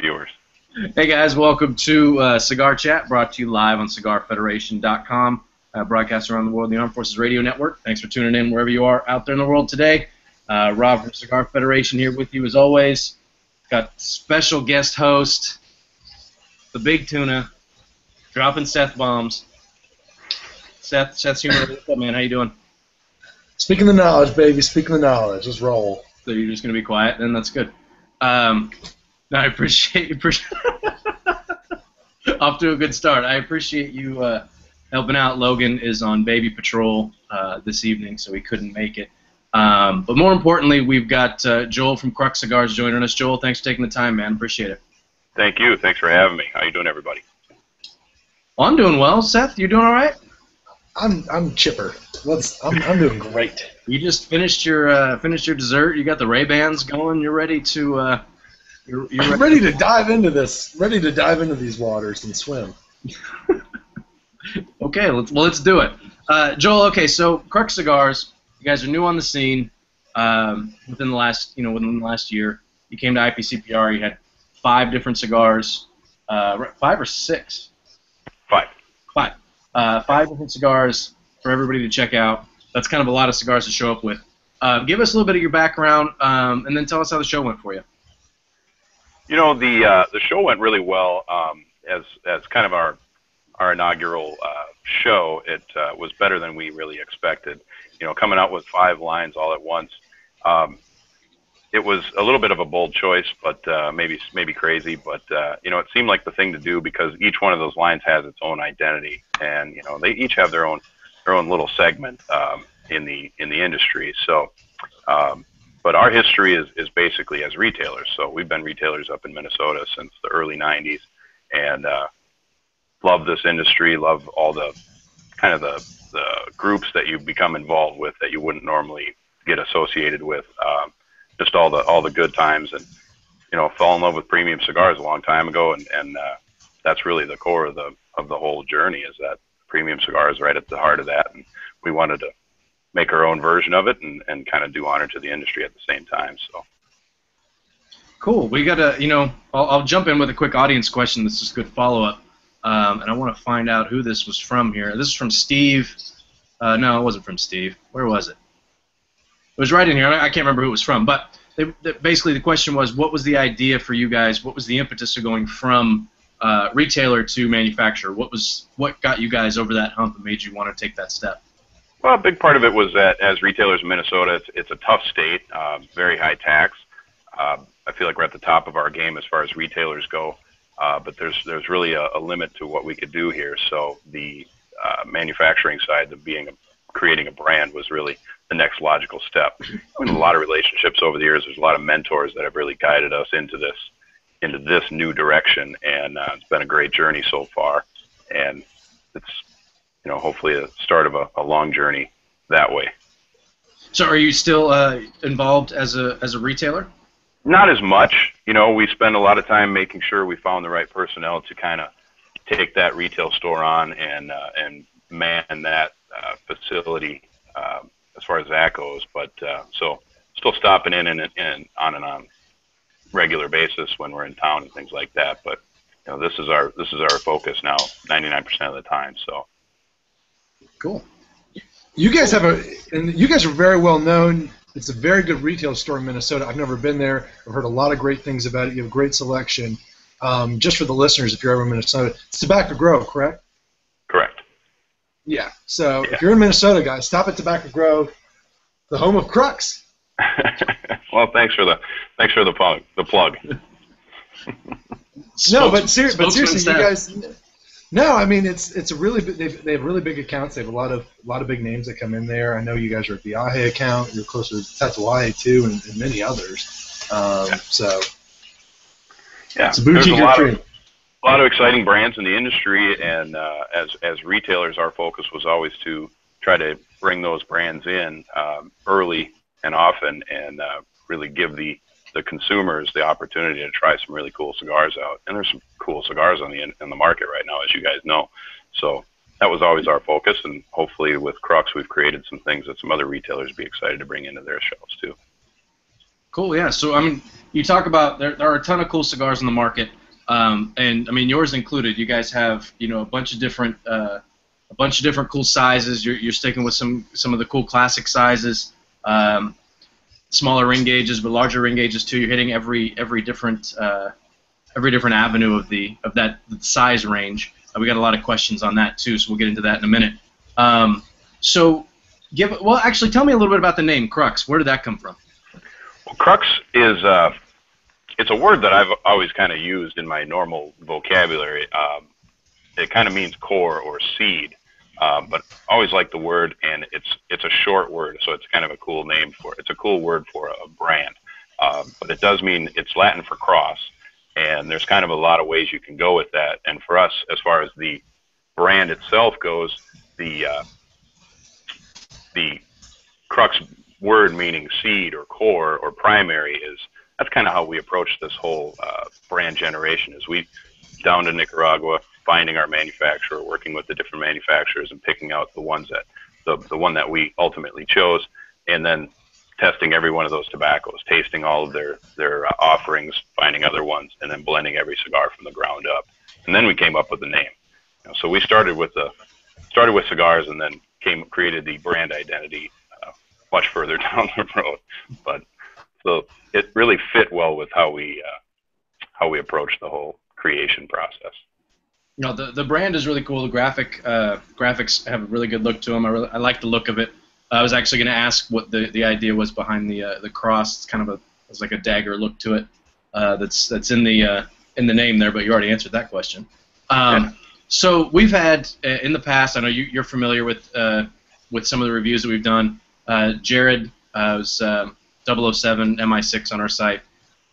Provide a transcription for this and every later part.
viewers. Hey guys, welcome to Cigar Chat, brought to you live on CigarFederation.com, broadcast around the world, the Armed Forces Radio Network. Thanks for tuning in wherever you are out there in the world today. Rob from Cigar Federation here with you as always. Got special guest host, the Big Tuna, dropping Seth bombs. Seth's humor. What's up, man? How you doing? Speaking the knowledge, baby. Speaking the knowledge. Let's roll. So you're just gonna be quiet, then that's good. No, I appreciate you. Off to a good start. I appreciate you helping out. Logan is on baby patrol this evening, so he couldn't make it. But more importantly, we've got Joel from Crux Cigars joining us. Joel, thanks for taking the time, man. Appreciate it. Thank you. Thanks for having me. How you doing, everybody? I'm doing well, Seth. You doing all right? I'm chipper. I'm doing great. You just finished your dessert. You got the Ray-Bans going. You're ready to you're ready to dive into this. Ready to dive into these waters and swim. Okay, let's do it. Joel, okay, so Crux Cigars. You guys are new on the scene. Within the last year, you came to IPCPR. You had 5 different cigars, 5 or 6. 5. 5 different cigars for everybody to check out. That's kind of a lot of cigars to show up with. Give us a little bit of your background, and then tell us how the show went for you. You know, the show went really well. As kind of our inaugural show, it was better than we really expected. You know, coming out with 5 lines all at once, it was a little bit of a bold choice, but maybe crazy. But you know, it seemed like the thing to do because each one of those lines has its own identity, and you know, they each have their own little segment in the industry. So, but our history is basically as retailers. So we've been retailers up in Minnesota since the early '90s, and love this industry. Love all the kind of the groups that you become involved with that you wouldn't normally get associated with, just all the good times, and you know, fell in love with premium cigars a long time ago, and that's really the core of the whole journey, is that premium cigars right at the heart of that, and we wanted to make our own version of it and kind of do honor to the industry at the same time. So cool. We got a, you know, I'll jump in with a quick audience question. This is good follow up. And I want to find out who this was from here. This is from Steve. No, it wasn't from Steve. Where was it? It was right in here. I can't remember who it was from. But basically the question was, what was the idea for you guys? What was the impetus of going from retailer to manufacturer? What got you guys over that hump and made you want to take that step? Well, a big part of it was that as retailers in Minnesota, it's a tough state, very high tax. I feel like we're at the top of our game as far as retailers go. But there's really a limit to what we could do here. So the manufacturing side of creating a brand was really the next logical step. I mean, a lot of relationships over the years. There's a lot of mentors that have really guided us into this new direction, and it's been a great journey so far. And it's, you know, hopefully a start of a long journey that way. So are you still involved as a retailer? Not as much. You know, we spend a lot of time making sure we found the right personnel to kind of take that retail store on and man that facility as far as that goes. But so still stopping in and on regular basis when we're in town and things like that. But you know, this is our focus now 99% of the time. So cool. You guys have you guys are very well known. It's a very good retail store in Minnesota. I've never been there. I've heard a lot of great things about it. You have a great selection. Just for the listeners, if you're ever in Minnesota, it's Tobacco Grove, correct? Correct. Yeah. So yeah. If you're in Minnesota, guys, stop at Tobacco Grove, the home of Crux. Well, thanks for the plug. No, but seriously, you guys. No, I mean it's a really big, they have really big accounts. They have a lot of big names that come in there. I know you guys are a Viaje account. You're closer to Tatuaje too, and many others. So yeah, it's a boutique there's a lot of exciting brands in the industry, and as retailers, our focus was always to try to bring those brands in early and often, and really give the consumers the opportunity to try some really cool cigars out, and there's some cool cigars on in the market right now, as you guys know. So that was always our focus, and hopefully with Crux, we've created some things that some other retailers would be excited to bring into their shelves too. Cool, yeah. So, I mean, you talk about there are a ton of cool cigars in the market, and I mean, yours included. You guys have, you know, a bunch of different cool sizes. You're sticking with some of the cool classic sizes, smaller ring gauges, but larger ring gauges too. You're hitting every different avenue of that size range. We got a lot of questions on that too, so we'll get into that in a minute. Actually, tell me a little bit about the name Crux. Where did that come from? Well, Crux is it's a word that I've always kind of used in my normal vocabulary. It kind of means core or seed, but I always like the word, and it's a short word, so it's kind of a cool name for it. It's a cool word for a brand, but it does mean, it's Latin for cross, and there's kind of a lot of ways you can go with that. And for us, as far as the brand itself goes, the Crux word meaning seed or core or primary is, that's kind of how we approach this whole brand generation. Is we down to Nicaragua, finding our manufacturer, working with the different manufacturers, and picking out the ones that the one that we ultimately chose, and then testing every one of those tobaccos, tasting all of their offerings, finding other ones, and then blending every cigar from the ground up. And then we came up with the name. You know, so we started with cigars, and then created the brand identity much further down the road. But so it really fit well with how we approach the whole creation process. You know, the brand is really cool. The graphics have a really good look to them. I like the look of it. I was actually going to ask what the idea was behind the cross. It's kind of it's like a dagger look to it. That's in the name there, but you already answered that question. So we've had in the past, I know you're familiar with some of the reviews that we've done. Jared was 007 MI6 on our site.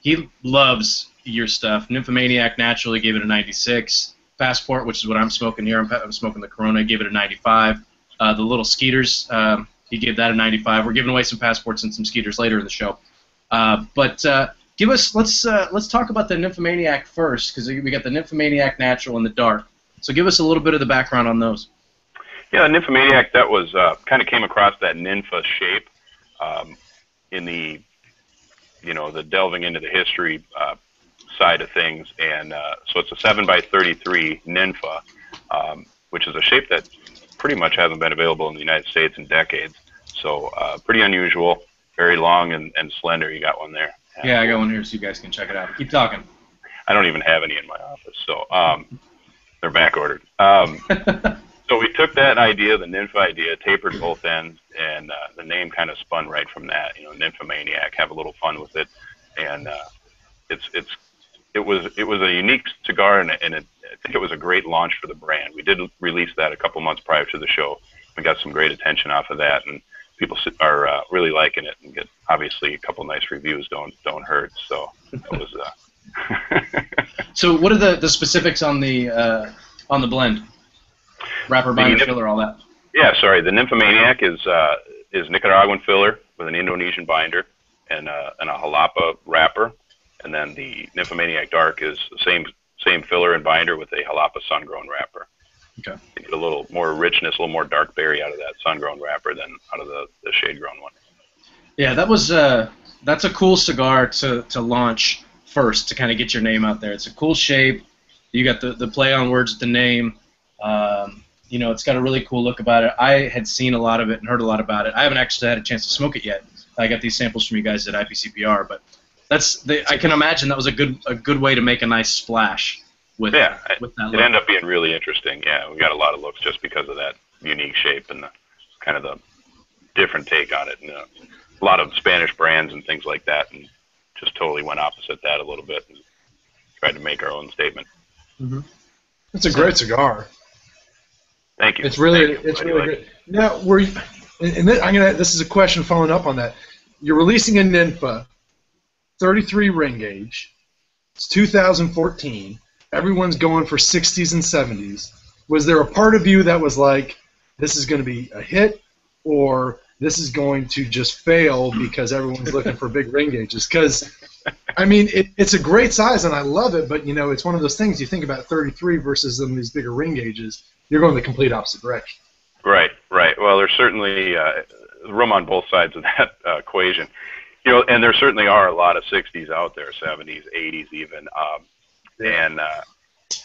He loves your stuff. Nymphomaniac naturally gave it a 96. Passport, which is what I'm smoking here, I'm smoking the Corona, gave it a 95. The little Skeeters, he gave that a 95. We're giving away some Passports and some Skeeters later in the show. Let's talk about the Nymphomaniac first, because we got the Nymphomaniac Natural and the Dark. So give us a little bit of the background on those. Yeah, Nymphomaniac, that was kind of came across that ninfa shape in the, you know, the delving into the history side of things, and so it's a 7x33 ninfa, which is a shape that pretty much hasn't been available in the United States in decades. So pretty unusual, very long and slender. You got one there? Yeah, I got one here, so you guys can check it out. Keep talking. I don't even have any in my office, so they're back ordered. So we took that idea, the nymph idea, tapered both ends, and the name kind of spun right from that. You know, Nymphomaniac. Have a little fun with it, and it was a unique cigar, and I think it was a great launch for the brand. We did release that a couple months prior to the show. We got some great attention off of that, and people are really liking it, and get, obviously, a couple nice reviews don't hurt. So that was. So what are the specifics on the blend? Wrapper, binder, filler, all that. Yeah, sorry. The Nymphomaniac is Nicaraguan filler with an Indonesian binder and a jalapa wrapper. And then the Nymphomaniac Dark is the same filler and binder with a jalapa sun-grown wrapper. Okay. You get a little more richness, a little more dark berry out of that sun-grown wrapper than out of the shade-grown one. Yeah, that's a cool cigar to launch first, to kind of get your name out there. It's a cool shape. You got the play on words with the name. You know, it's got a really cool look about it. I had seen a lot of it and heard a lot about it. I haven't actually had a chance to smoke it yet. I got these samples from you guys at IPCPR, but... I can imagine that was a good way to make a nice splash with that look. It ended up being really interesting. Yeah, we got a lot of looks just because of that unique shape and the kind of the different take on it, and a lot of Spanish brands and things like that, and just totally went opposite that a little bit and tried to make our own statement. Mm-hmm. It's a great cigar. Thank you. It's really good. Now, this is a question following up on that. You're releasing a ninfa. 33 ring gauge. It's 2014. Everyone's going for 60s and 70s. Was there a part of you that was like, this is going to be a hit, or this is going to just fail because everyone's looking for big ring gauges? Because, I mean, it's a great size, and I love it, but, you know, it's one of those things you think about 33 versus some of these bigger ring gauges, you're going the complete opposite direction. Right. Well, there's certainly room on both sides of that equation. you know, and there certainly are a lot of 60s out there, 70s, 80s even.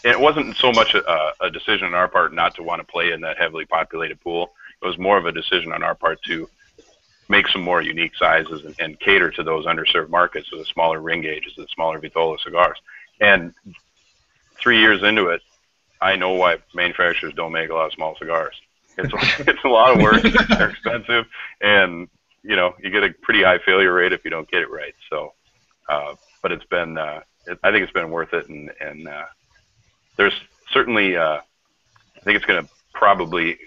It wasn't so much a decision on our part not to want to play in that heavily populated pool. It was more of a decision on our part to make some more unique sizes and cater to those underserved markets with the smaller ring gauges and smaller Vitola cigars. And 3 years into it, I know why manufacturers don't make a lot of small cigars. It's a lot of work. They're expensive, and you know, you get a pretty high failure rate if you don't get it right. So, but it's been, I think it's been worth it, and there's certainly, I think it's going to probably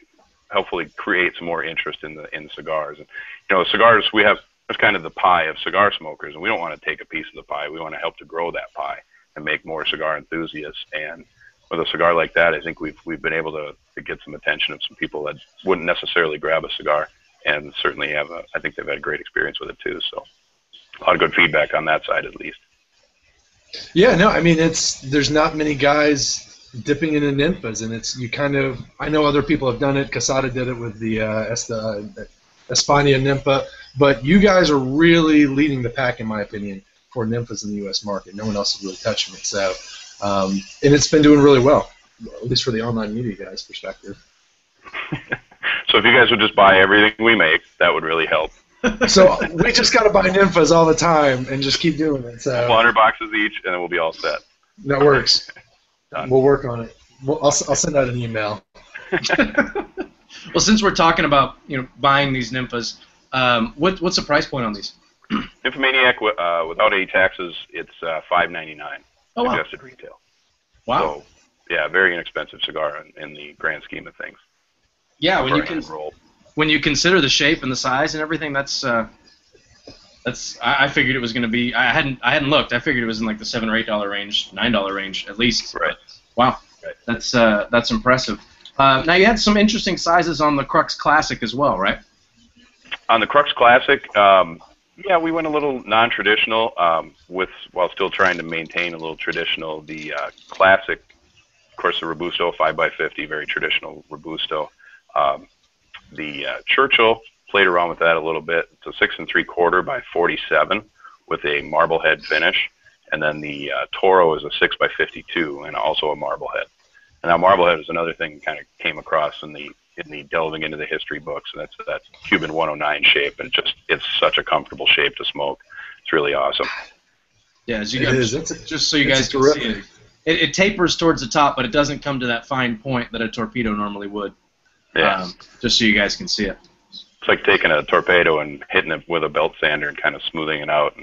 hopefully create some more interest in the cigars. And you know, cigars, we have, that's kind of the pie of cigar smokers, and we don't want to take a piece of the pie. We want to help to grow that pie and make more cigar enthusiasts. And with a cigar like that, I think we've been able to get some attention of some people that wouldn't necessarily grab a cigar, and certainly have a, I think they've had a great experience with it too. So a lot of good feedback on that side, at least. Yeah, no, I mean, there's not many guys dipping into Nymphas, and I know other people have done it. Casada did it with the España Nympha, but you guys are really leading the pack, in my opinion, for Nymphas in the U.S. market. No one else is really touching it, so and it's been doing really well, at least for the online media guys' perspective. So if you guys would just buy everything we make, that would really help. So we just got to buy Nymphas all the time and just keep doing it. So 100 boxes each, and then we'll be all set. That works. We'll work on it. I'll send out an email. Well, since we're talking about, you know, buying these Nymphas, what's the price point on these? Nymphomaniac, without any taxes, it's $5.99. Oh, wow. Adjusted retail. Wow. So, yeah, very inexpensive cigar in the grand scheme of things. Yeah, when you consider the shape and the size and everything, that's I figured it was going to be. I hadn't looked. I figured it was in like the $7 or $8 range, $9 range at least. Right. But, wow. Right. That's impressive. Now you had some interesting sizes on the Crux Classic as well, right? On the Crux Classic, yeah, we went a little non-traditional while still trying to maintain a little traditional. The Classic, of course, the Robusto 5x50, very traditional Robusto. The Churchill, played around with that a little bit. It's a 6 3/4 by 47 with a marblehead finish, and then the Toro is a 6 by 52 and also a marblehead. And now marblehead is another thing kind of came across in the delving into the history books, and that's that Cuban 109 shape, and it's such a comfortable shape to smoke. It's really awesome. Yeah, as you guys, just so you guys can see it. It tapers towards the top, but it doesn't come to that fine point that a torpedo normally would. Yeah. Just so you guys can see it. It's like taking a torpedo and hitting it with a belt sander and kind of smoothing it out.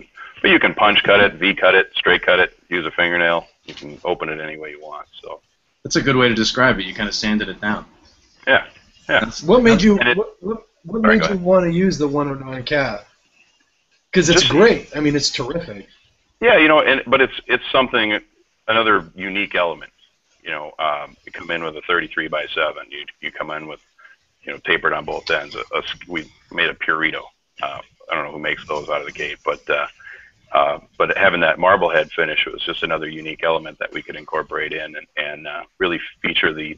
But you can punch cut it, V-cut it, straight cut it, use a fingernail. You can open it any way you want. So that's a good way to describe it. You kind of sanded it down. Yeah. Yeah. What made you want to use the 109 cap? Because it's great. I mean, it's terrific. Yeah, you know, but it's something, another unique element. You know, you come in with a 33 by 7. You come in with, you know, tapered on both ends. We made a Purito. I don't know who makes those out of the gate, but having that marblehead finish, it was just another unique element that we could incorporate in and really feature the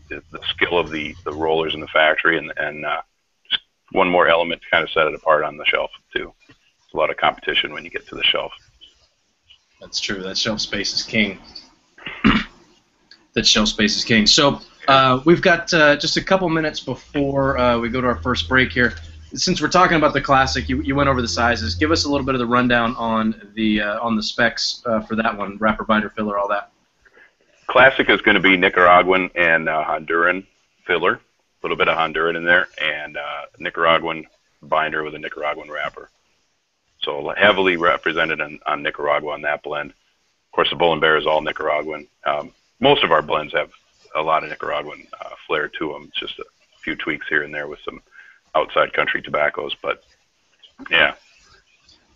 skill of the rollers in the factory and just one more element to kind of set it apart on the shelf too. It's a lot of competition when you get to the shelf. That's true. That shelf space is king. That shelf space is king. So we've got just a couple minutes before we go to our first break here. Since we're talking about the Classic, you went over the sizes. Give us a little bit of the rundown on the specs for that one, wrapper, binder, filler, all that. Classic is going to be Nicaraguan and Honduran filler, a little bit of Honduran in there, and Nicaraguan binder with a Nicaraguan wrapper. So heavily represented on Nicaragua on that blend. Of course, the Bull and Bear is all Nicaraguan. Most of our blends have a lot of Nicaraguan flair to them. It's just a few tweaks here and there with some outside country tobaccos, but yeah.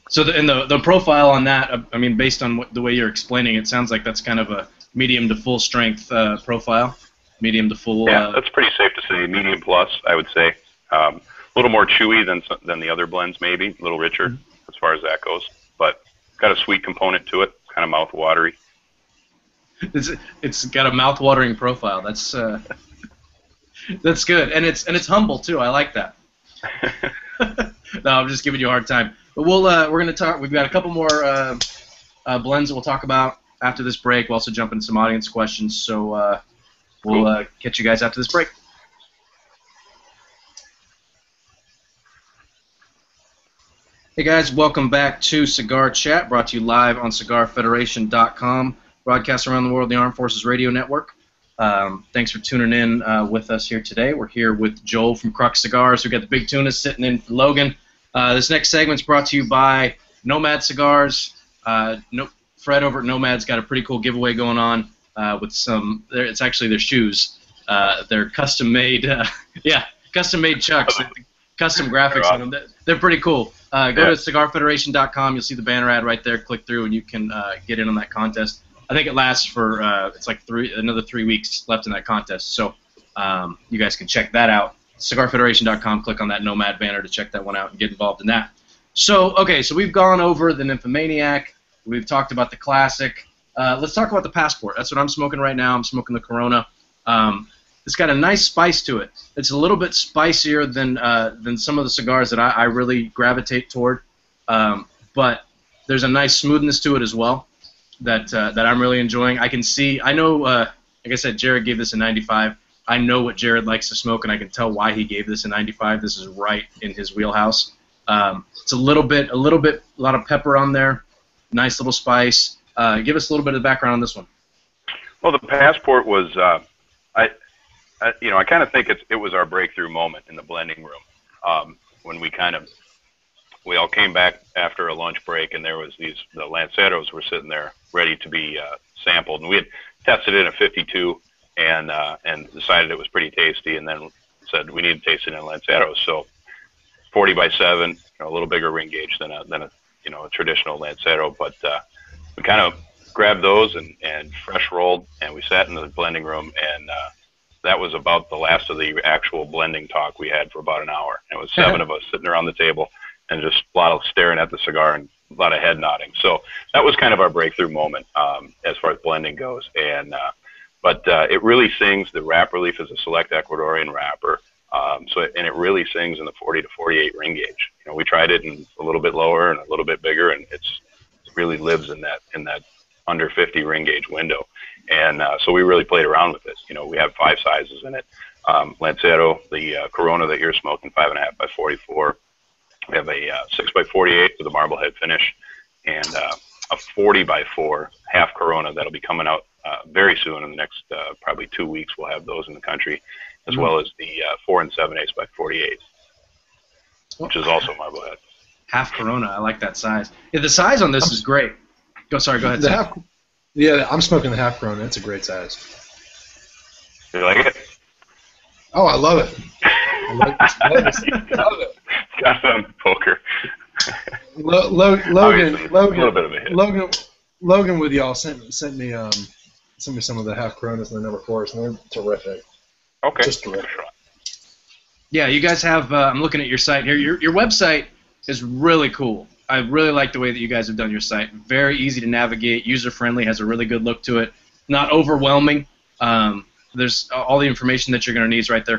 So the profile on that, I mean, based on the way you're explaining it, sounds like that's kind of a medium to full strength profile, medium to full. Yeah, that's pretty safe to say, medium plus, I would say. A little more chewy than the other blends, maybe, a little richer as far as that goes, but got a sweet component to it, kind of mouth watery. It's got a mouth-watering profile. That's good, and it's humble too. I like that. No, I'm just giving you a hard time. But we're going to talk. We've got a couple more blends that we'll talk about after this break. We'll also jump into some audience questions. So we'll catch you guys after this break. Hey guys, welcome back to Cigar Chat, brought to you live on CigarFederation.com, broadcast around the world, the Armed Forces Radio Network. Thanks for tuning in with us here today. We're here with Joel from Crux Cigars. We've got the Big Tuna sitting in for Logan. This next segment's brought to you by Nomad Cigars. Fred over at Nomad's got a pretty cool giveaway going on with some, it's actually their shoes. They're custom-made, custom-made chucks, custom graphics on them. They're pretty cool. Go to CigarFederation.com. You'll see the banner ad right there. Click through, and you can get in on that contest. I think it lasts for it's like another three weeks left in that contest. So you guys can check that out. CigarFederation.com. Click on that Nomad banner to check that one out and get involved in that. So okay, so we've gone over the Nymphomaniac. We've talked about the classic. Let's talk about the Passport. That's what I'm smoking right now. I'm smoking the Corona. It's got a nice spice to it. It's a little bit spicier than some of the cigars that I really gravitate toward, but there's a nice smoothness to it as well that I'm really enjoying. I can see, I know, like I said, Jared gave this a 95. I know what Jared likes to smoke, and I can tell why he gave this a 95. This is right in his wheelhouse. It's a lot of pepper on there, nice little spice. Give us a little bit of the background on this one. Well, the Passport was, I kind of think it was our breakthrough moment in the blending room when we all came back after a lunch break, and there was the Lanceros were sitting there ready to be sampled, and we had tested it in a 52 and decided it was pretty tasty, and then said we need to taste it in Lanceros. So 40 by 7, a little bigger ring gauge than a traditional Lancero, but we kind of grabbed those and fresh rolled, and we sat in the blending room and. That was about the last of the actual blending talk we had for about an hour. It was 7 of us sitting around the table and just a lot of staring at the cigar and a lot of head nodding. So that was kind of our breakthrough moment as far as blending goes. And but it really sings. The wrapper leaf is a select Ecuadorian wrapper, and it really sings in the 40 to 48 ring gauge. We tried it in a little bit lower and a little bit bigger, and it really lives in that under 50 ring gauge window. And so we really played around with this. We have 5 sizes in it. Lancero, the Corona that you're smoking, 5.5 by 44. We have a 6 by 48 with a marblehead finish, and a 40 by 4 half Corona that'll be coming out very soon. In the next probably 2 weeks, we'll have those in the country, as well as the 4 7/8 by 48, which is also marblehead. Half Corona, I like that size. Yeah, the size on this is great. Go, sorry, go ahead. Yeah, I'm smoking the half Corona. It's a great size. You like it? Oh, I love it. I love it. Got some poker. Logan, a little bit of a hit. Logan with y'all sent me some of the half Coronas in the number 4s, and they're terrific. Okay. Just terrific. Yeah, you guys have. I'm looking at your site here. Your website is really cool. I really like the way that you guys have done your site. Very easy to navigate, user-friendly, has a really good look to it. Not overwhelming. There's all the information that you're going to need is right there.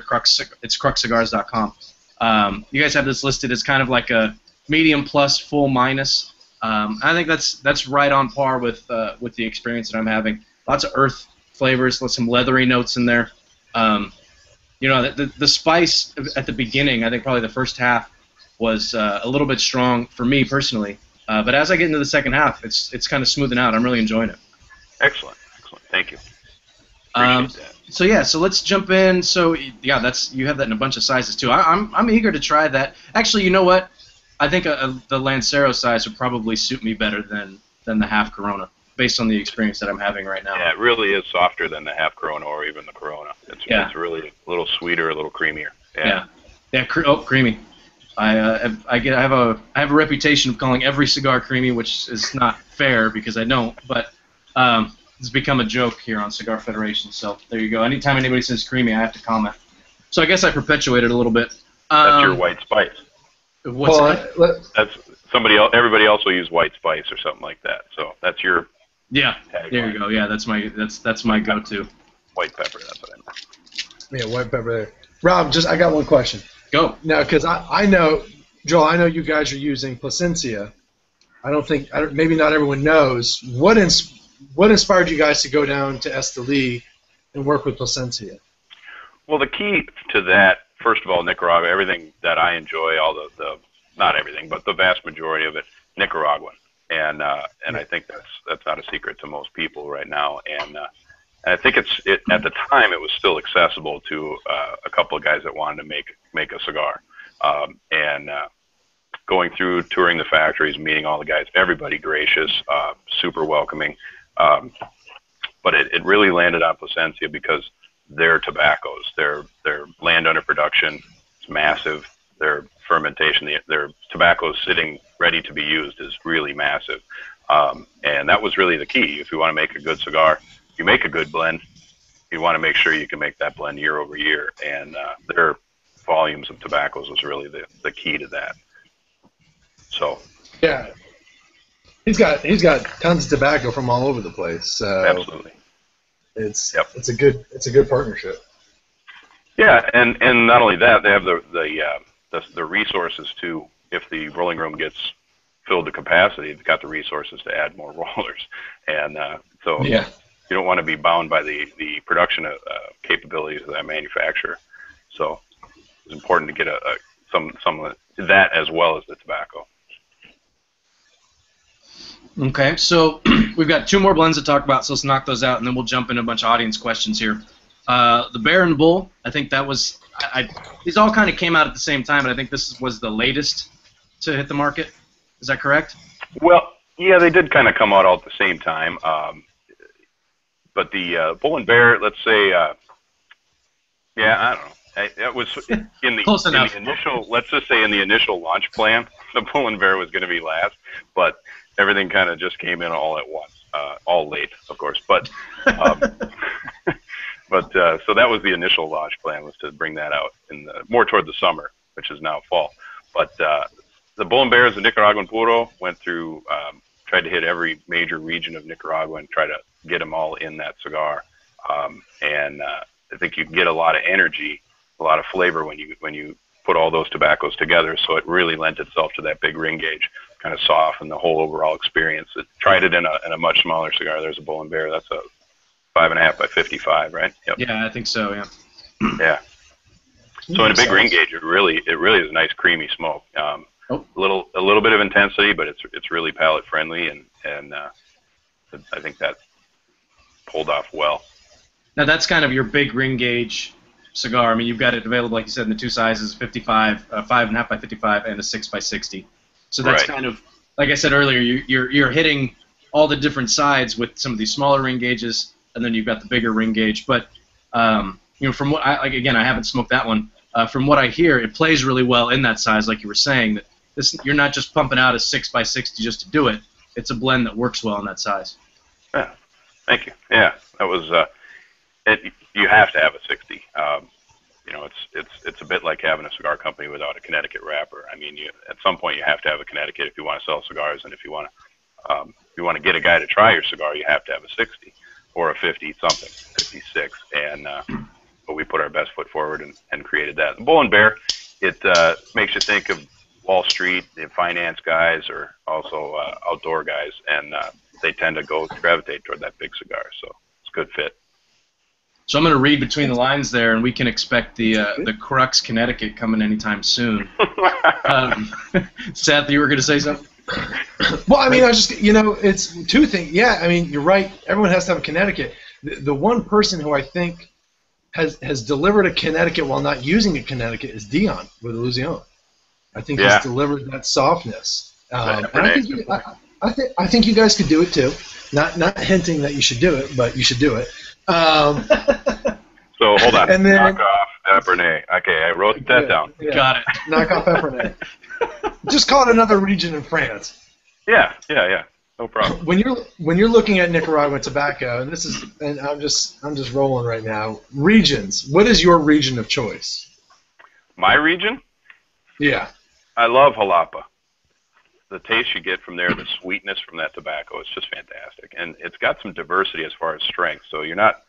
It's cruxcigars.com. You guys have this listed as kind of like a medium plus, full minus. I think that's right on par with the experience that I'm having. Lots of earth flavors, some leathery notes in there. The spice at the beginning, I think probably the first half, was a little bit strong for me personally, but as I get into the second half, it's kind of smoothing out. I'm really enjoying it. Excellent. Thank you. So let's jump in. So yeah, you have that in a bunch of sizes too. I'm eager to try that. Actually, you know what? I think the Lancero size would probably suit me better than the half Corona, based on the experience that I'm having right now. Yeah, it really is softer than the half Corona or even the Corona. It's really a little sweeter, a little creamier. Yeah. Creamy. I have a reputation of calling every cigar creamy, which is not fair because I don't. But it's become a joke here on Cigar Federation. So there you go. Anytime anybody says creamy, I have to comment. So I guess I perpetuated a little bit. That's your white spice. What's that? That's somebody else. Everybody else will use white spice or something like that. So that's your. Yeah. Tagline. There you go. Yeah, that's my go-to. White pepper. That's what I meant. Yeah, white pepper there. Rob, I got one question. Go. No, because I know Joel, I know you guys are using Placencia. Maybe not everyone knows what inspired you guys to go down to Esteli and work with Placencia. Well, the key to that, first of all, Nicaragua. Everything that I enjoy, although not everything, but the vast majority of it, Nicaraguan, and I think that's not a secret to most people right now. And I think at the time it was still accessible to a couple of guys that wanted to make a cigar, going through, touring the factories, meeting all the guys, everybody gracious, super welcoming. But it really landed on Placencia because their tobaccos, their land under production, it's massive. Their fermentation, their tobacco sitting ready to be used is really massive. And that was really the key. If you want to make a good cigar, you make a good blend, you want to make sure you can make that blend year over year. And their volumes of tobaccos was really the key to that. So yeah, he's got tons of tobacco from all over the place. So absolutely, it's a good partnership. Yeah, and not only that, they have the resources to, if the rolling room gets filled to capacity, they've got the resources to add more rollers, and so yeah, you don't want to be bound by the production capabilities of that manufacturer. So it's important to get some of that as well as the tobacco. Okay, so we've got two more blends to talk about, so let's knock those out, and then we'll jump into a bunch of audience questions here. The Bear and Bull, I think that was, these all kind of came out at the same time, and I think this was the latest to hit the market. Is that correct? Well, yeah, they did kind of come out all at the same time. But the Bull and Bear, let's say, yeah, I don't know. That was in the initial launch plan, the Bull and Bear was going to be last, but everything kind of just came in all at once, all late, of course. But so that was the initial launch plan, was to bring that out more toward the summer, which is now fall. But the Bull and Bears, the Nicaraguan Puro, went through, tried to hit every major region of Nicaragua and try to get them all in that cigar, and I think you get a lot of energy, a lot of flavor when you put all those tobaccos together, so it really lent itself to that big ring gauge, kind of softened the whole overall experience. It tried it in a much smaller cigar. There's a Bull and Bear. That's a 5.5 by 55, right? Yep. Yeah, I think so. Yeah. Yeah. So in a big ring gauge, it really is a nice creamy smoke. A little bit of intensity, but it's really palate friendly, and I think that pulled off well. Now that's kind of your big ring gauge cigar. I mean, you've got it available, like you said, in the two sizes, 55, 5.5 by 55, and a 6 by 60. So that's right. Kind of, like I said earlier, you're hitting all the different sides with some of these smaller ring gauges, and then you've got the bigger ring gauge. But from what I haven't smoked that one. From what I hear, it plays really well in that size, like you were saying. That you're not just pumping out a 6 by 60 just to do it. It's a blend that works well in that size. Yeah, thank you. Yeah, that was. You have to have a 60. It's a bit like having a cigar company without a Connecticut wrapper. I mean, at some point you have to have a Connecticut if you want to sell cigars, and if you want to get a guy to try your cigar, you have to have a 60 or a 50 something, 56. But we put our best foot forward and created that. The Bull and Bear, it makes you think of Wall Street. The finance guys are also outdoor guys, and they tend to gravitate toward that big cigar. So it's a good fit. So I'm going to read between the lines there, and we can expect the Crux Connecticut coming anytime soon. Seth, you were going to say something? Well, I mean, I was just, it's two things. Yeah, I mean, you're right. Everyone has to have a Connecticut. The one person who I think has delivered a Connecticut while not using a Connecticut is Dion with Illusione. I think he's delivered that softness. And I think you guys could do it too. Not hinting that you should do it, but you should do it. So hold on. And then, knock off Epernay. Okay, I wrote that down. Yeah. Got it. Knock off Epernay. Just call it another region in France. Yeah. No problem. When you're looking at Nicaraguan tobacco, and I'm just rolling right now. Regions. What is your region of choice? My region? Yeah. I love Jalapa. The taste you get from there, the sweetness from that tobacco, it's just fantastic. And it's got some diversity as far as strength, so you're not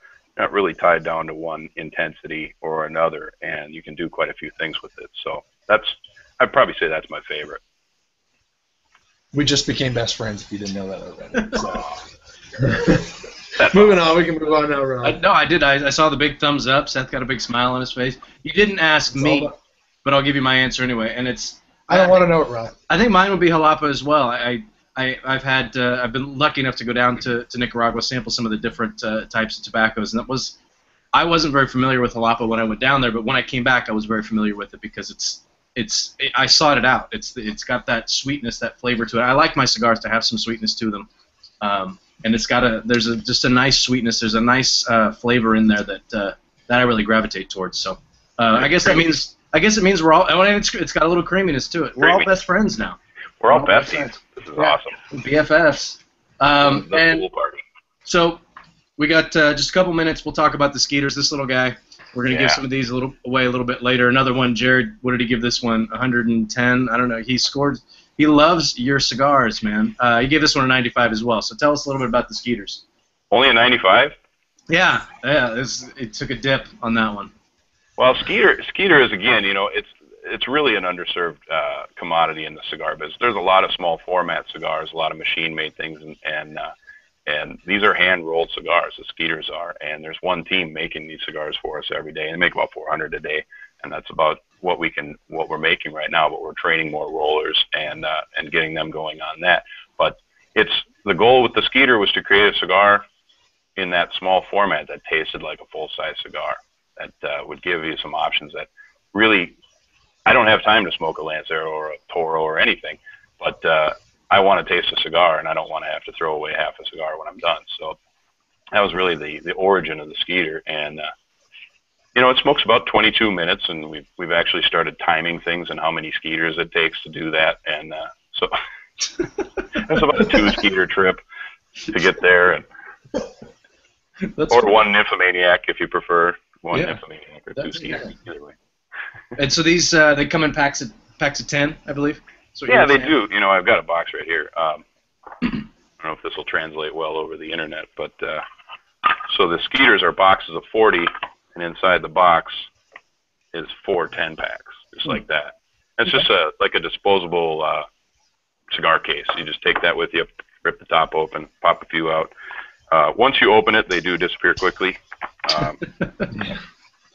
really tied down to one intensity or another, and you can do quite a few things with it. So that's I'd probably say that's my favorite. We just became best friends, if you didn't know that already. So. Moving on, we can move on now, Ron. No, I did. I saw the big thumbs up. Seth got a big smile on his face. You didn't ask me, but I'll give you my answer anyway. And it's I don't want to know it, Ron. I think mine would be Jalapa as well. I've been lucky enough to go down to Nicaragua, sample some of the different types of tobaccos, and I wasn't very familiar with Jalapa when I went down there, but when I came back, I was very familiar with it because I sought it out. It's got that sweetness, that flavor to it. I like my cigars to have some sweetness to them, and it's got just a nice sweetness. There's a nice flavor in there that I really gravitate towards. So I guess it means we're all. It's got a little creaminess to it. We're all best friends now. We're all besties. This is awesome. BFFs. And cool party. So we got just a couple minutes. We'll talk about the Skeeters. This little guy. We're gonna give some of these away a little bit later. Another one, Jared. What did he give this one? 110. I don't know. He scored. He loves your cigars, man. He gave this one a 95 as well. So tell us a little bit about the Skeeters. Only a 95? Yeah, yeah. It took a dip on that one. Well, Skeeter is again, you know, it's really an underserved commodity in the cigar business. There's a lot of small format cigars, a lot of machine-made things, and these are hand-rolled cigars, the Skeeters are, and there's one team making these cigars for us every day, and they make about 400 a day, and that's about what we're making right now, but we're training more rollers and getting them going on that. But the goal with the Skeeter was to create a cigar in that small format that tasted like a full-size cigar, that would give you some options that really... I don't have time to smoke a Lancero or a Toro or anything, but I want to taste a cigar, and I don't want to have to throw away half a cigar when I'm done. So that was really the origin of the Skeeter, and you know, it smokes about 22 minutes, and we've actually started timing things and how many Skeeters it takes to do that, and so that's about a 2 Skeeter trip to get there, or 1 Nymphomaniac if you prefer, 1 Nymphomaniac or 2 Skeeters either way. And so these they come in packs of 10, I believe. Yeah, they do. You know, I've got a box right here. I don't know if this will translate well over the internet, but so the Skeeters are boxes of 40, and inside the box is 4 10-packs, just like that. It's just like a disposable cigar case. You just take that with you, rip the top open, pop a few out. Once you open it, they do disappear quickly.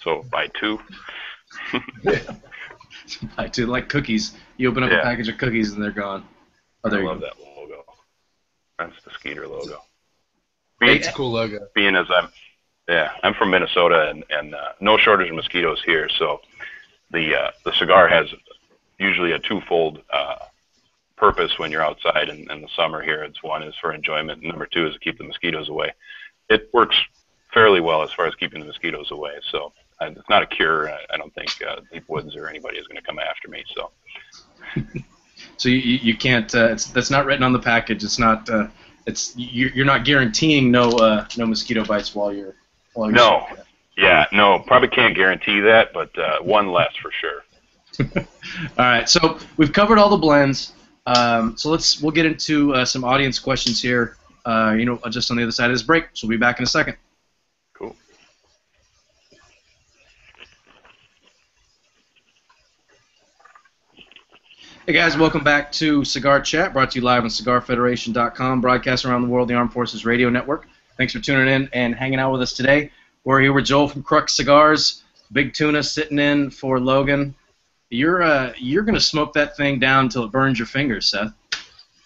So buy 2. I do like cookies. You open up a package of cookies and they're gone. Oh, there I love that logo. That's the Skeeter logo. It's a cool logo. Being as I'm from Minnesota and no shortage of mosquitoes here, so the cigar has usually a twofold purpose when you're outside in the summer here. It's one is for enjoyment, and number 2 is to keep the mosquitoes away. It works fairly well as far as keeping the mosquitoes away, so. It's not a cure. I don't think Deep Woods or anybody is going to come after me. So, so you can't. That's not written on the package. It's not. You're not guaranteeing no mosquito bites while you're no. Yeah, no. Probably can't guarantee that, but one less for sure. All right. So we've covered all the blends. So we'll get into some audience questions here. You know, just on the other side of this break. So we'll be back in a second. Hey guys, welcome back to Cigar Chat, brought to you live on CigarFederation.com, broadcast around the world, the Armed Forces Radio Network. Thanks for tuning in and hanging out with us today. We're here with Joel from Crux Cigars, Big Tuna sitting in for Logan. You're gonna smoke that thing down until it burns your fingers, Seth.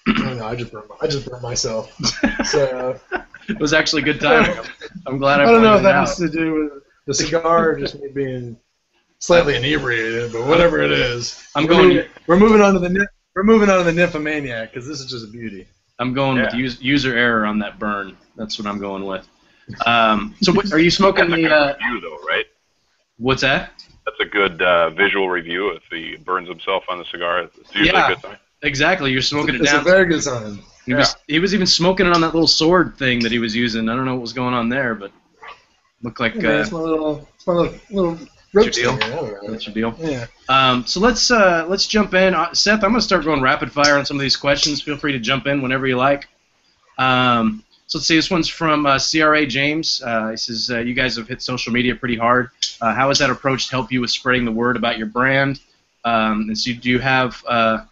Oh, no, I just burned myself. So it was actually good timing. I'm glad I don't know if that has to do with the cigar or just me being slightly inebriated, but whatever it is, we're moving on to the Nymphomaniac because this is just a beauty. I'm going with user error on that burn. That's what I'm going with. So are you smoking the? Review though, right? What's that? That's a good visual review if he burns himself on the cigar. It's usually a good sign. Exactly. You're smoking it down. It's a very good sign. He was even smoking it on that little sword thing that he was using. I don't know what was going on there, but looked like. It's my little. That's your deal. That's your deal. Yeah. So let's jump in. Seth, I'm going to start going rapid fire on some of these questions. Feel free to jump in whenever you like. So let's see. This one's from CRA James. He says, you guys have hit social media pretty hard. How has that approach helped you with spreading the word about your brand? And so do you have? Yeah,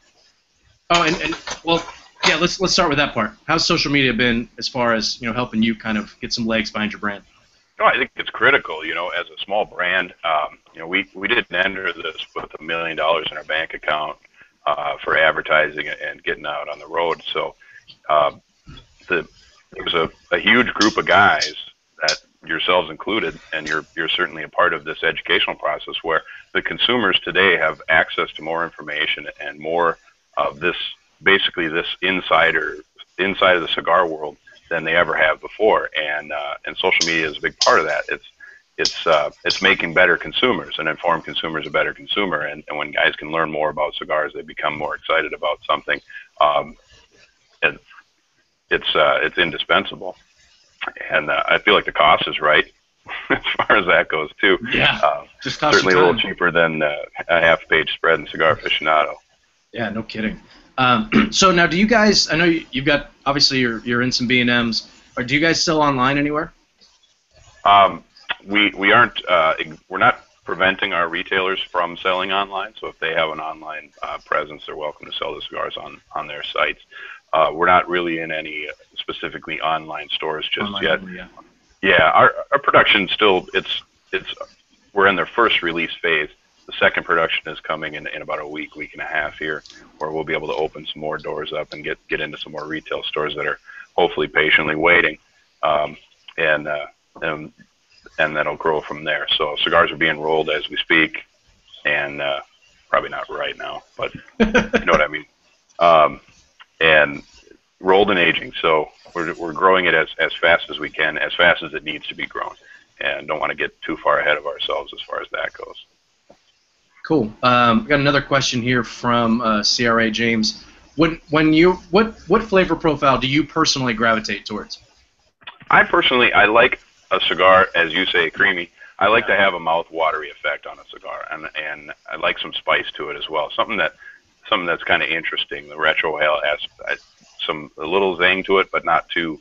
let's start with that part. How's social media been as far as, you know, helping you kind of get some legs behind your brand? No, I think it's critical. You know, as a small brand, you know, we didn't enter this with $1 million in our bank account for advertising and getting out on the road. So there was a huge group of guys, that yourselves included, and you're certainly a part of this educational process where the consumers today have access to more information and more of this, basically this inside of the cigar world than they ever have before, and social media is a big part of that. It's making better consumers, and informed consumers a better consumer, and when guys can learn more about cigars, they become more excited about something, and it's indispensable. And I feel like the cost is right as far as that goes too. Yeah, just certainly a little cheaper than a half-page spread in Cigar Aficionado. Yeah, no kidding. So now, do you guys? I know you've got, obviously you're in some B&Ms. Or do you guys sell online anywhere? We aren't. We're not preventing our retailers from selling online. So if they have an online presence, they're welcome to sell the cigars on their sites. We're not really in any specifically online stores just yet. Only, yeah. Yeah, our production still we're in their first release phase. The second production is coming in about a week and a half here, where we'll be able to open some more doors up and get into some more retail stores that are hopefully patiently waiting, and that'll grow from there. So cigars are being rolled as we speak, and probably not right now, but you know what I mean. And rolled and aging, so we're growing it as fast as we can, as fast as it needs to be grown, and don't want to get too far ahead of ourselves as far as that goes. Cool. I got another question here from CRA James. What flavor profile do you personally gravitate towards? I like a cigar, as you say, creamy. I like to have a mouth-watery effect on a cigar, and I like some spice to it as well. Something that's kind of interesting. The retrohale has a little zing to it, but not too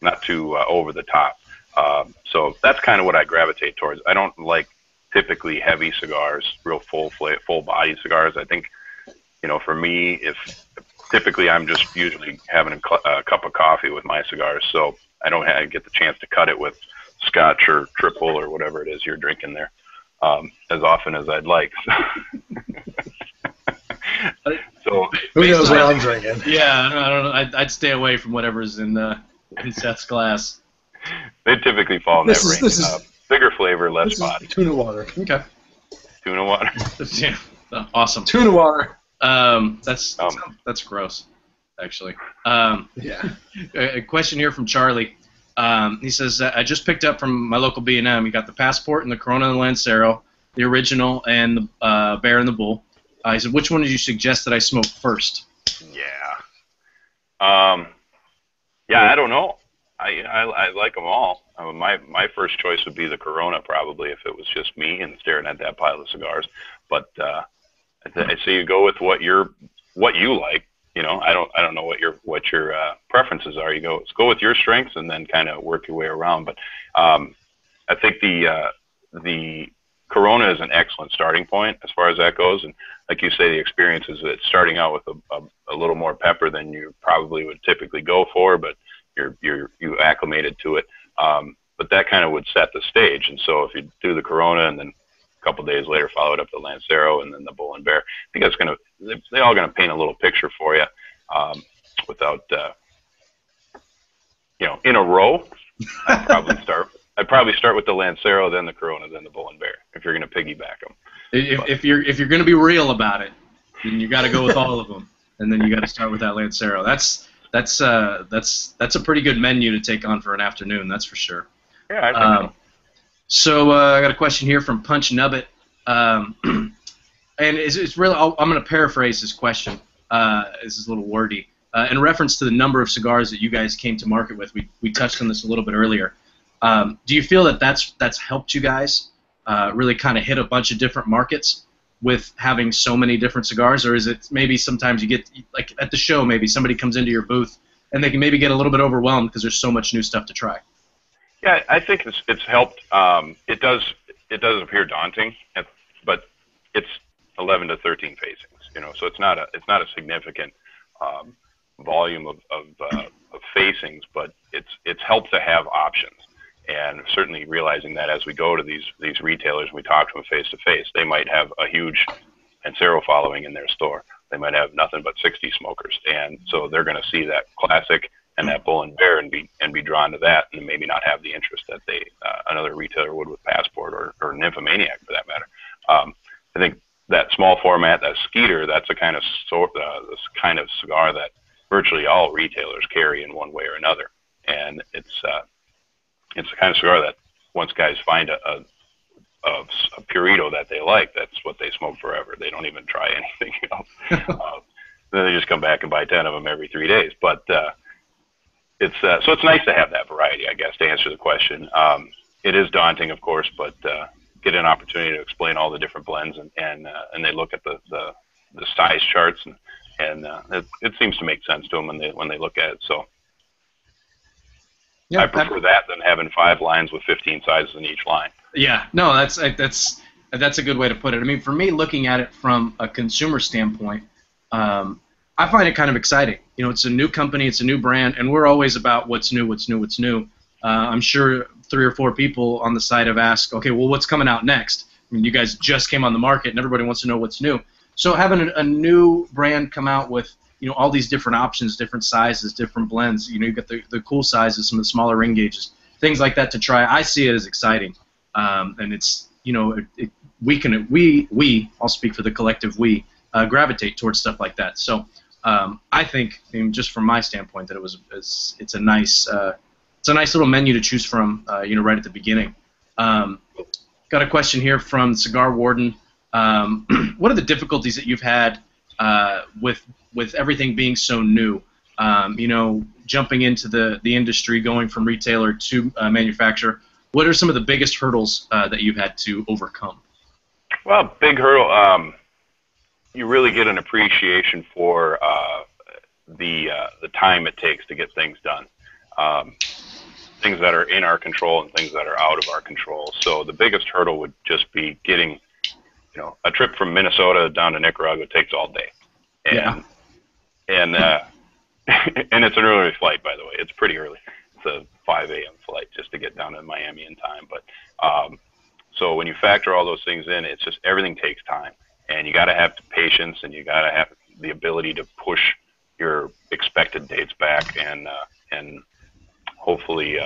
over the top. So that's kind of what I gravitate towards. I don't like typically heavy cigars, real full body cigars. I think, you know, for me, if typically I'm just usually having a cup of coffee with my cigars, so I don't get the chance to cut it with scotch or triple or whatever it is you're drinking there as often as I'd like. So who knows what I'm drinking? Yeah, I don't know. I'd stay away from whatever's in Seth's glass. They typically fall in that range. Bigger flavor, less body. Tuna water. Okay. Tuna water. Yeah. Awesome. Tuna water. That's gross, actually. Yeah. A question here from Charlie. He says, I just picked up from my local B&M. You got the Passport and the Corona and the Lancero, the original and the Bear and the Bull. He said, which one did you suggest that I smoke first? Yeah. I don't know. I like them all. My first choice would be the Corona, probably, if it was just me and staring at that pile of cigars. But I'd say you go with what you like. You know, I don't know what your preferences are. You go with your strengths and then kind of work your way around. But I think the Corona is an excellent starting point as far as that goes. And like you say, the experience is that starting out with a little more pepper than you probably would typically go for, but you acclimated to it, but that kind of would set the stage. And so if you do the Corona and then a couple days later follow it up the Lancero and then the Bull and Bear, I think that's they're all gonna paint a little picture for you, without you know, in a row. I'd probably start with the Lancero, then the Corona, then the Bull and Bear. If you're gonna piggyback them, if you're gonna be real about it, then you got to go with all of them, and then you got to start with that Lancero. That's a pretty good menu to take on for an afternoon, that's for sure. Yeah, I think so. I got a question here from Punch Nubbit, and it's really, I'm going to paraphrase his question. This is a little wordy. In reference to the number of cigars that you guys came to market with, we touched on this a little bit earlier. Do you feel that that's helped you guys really kind of hit a bunch of different markets with having so many different cigars? Or is it maybe sometimes you get, like at the show, maybe somebody comes into your booth and they can maybe get a little bit overwhelmed because there's so much new stuff to try? Yeah, I think it's helped. It does appear daunting, but it's 11 to 13 facings, you know, so it's not a significant volume of facings, but it's helped to have options. And certainly realizing that as we go to these retailers and we talk to them face to face, they might have a huge Ancero following in their store. They might have nothing but 60 smokers, and so they're going to see that classic and that Bull and Bear and be drawn to that, and maybe not have the interest that they another retailer would with Passport or Nymphomaniac for that matter. I think that small format, that Skeeter, that's the kind of cigar that virtually all retailers carry in one way or another, and it's the kind of cigar that once guys find a Purito that they like, that's what they smoke forever. They don't even try anything else. Then they just come back and buy 10 of them every 3 days. But so it's nice to have that variety, I guess, to answer the question. It is daunting, of course, but get an opportunity to explain all the different blends, and they look at the size charts, and it seems to make sense to them when they look at it. So. Yeah, I prefer that than having 5 lines with 15 sizes in each line. Yeah, no, that's a good way to put it. I mean, for me, looking at it from a consumer standpoint, I find it kind of exciting. You know, it's a new company, it's a new brand, and we're always about what's new, what's new, what's new. I'm sure 3 or 4 people on the site have asked, okay, well, what's coming out next? I mean, you guys just came on the market, and everybody wants to know what's new. So having a new brand come out with, you know, all these different options, different sizes, different blends. You know, you've got the cool sizes, some of the smaller ring gauges, things like that to try. I see it as exciting, and it's, you know, we I'll speak for the collective we gravitate towards stuff like that. So I think, I mean, just from my standpoint, that it's a nice little menu to choose from, you know, right at the beginning. Got a question here from Cigar Warden. What are the difficulties that you've had with everything being so new, you know, jumping into the industry, going from retailer to manufacturer? What are some of the biggest hurdles that you've had to overcome? Well, big hurdle, you really get an appreciation for the time it takes to get things done, things that are in our control and things that are out of our control. So the biggest hurdle would just be getting, you know, a trip from Minnesota down to Nicaragua takes all day. And yeah. And it's an early flight, by the way. It's pretty early. It's a 5 a.m. flight just to get down to Miami in time. But so when you factor all those things in, it's just everything takes time, and you got to have patience, and you got to have the ability to push your expected dates back, and hopefully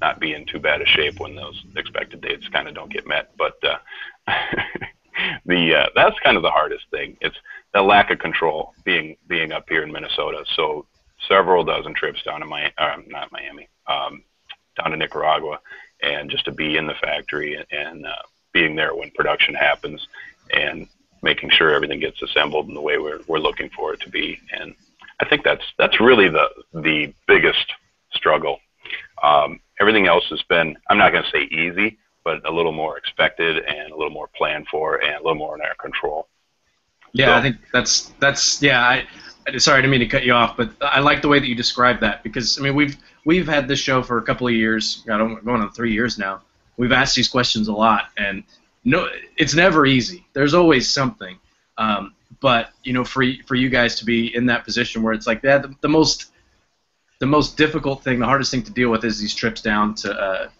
not be in too bad a shape when those expected dates kind of don't get met. But that's kind of the hardest thing. It's the lack of control being up here in Minnesota. So several dozen trips down to down to Nicaragua, and just to be in the factory and being there when production happens and making sure everything gets assembled in the way we're looking for it to be. And I think that's really the biggest struggle. Everything else has been, I'm not going to say easy, but a little more expected and a little more planned for and a little more in our control. Yeah, so. I think that's yeah. I sorry, I didn't mean to cut you off, but I like the way that you described that, because I mean we've had this show for a couple of years. God, I'm going on 3 years now. We've asked these questions a lot, and no, it's never easy. There's always something. But you know, for you guys to be in that position where it's like that, the most difficult thing, the hardest thing to deal with is these trips down to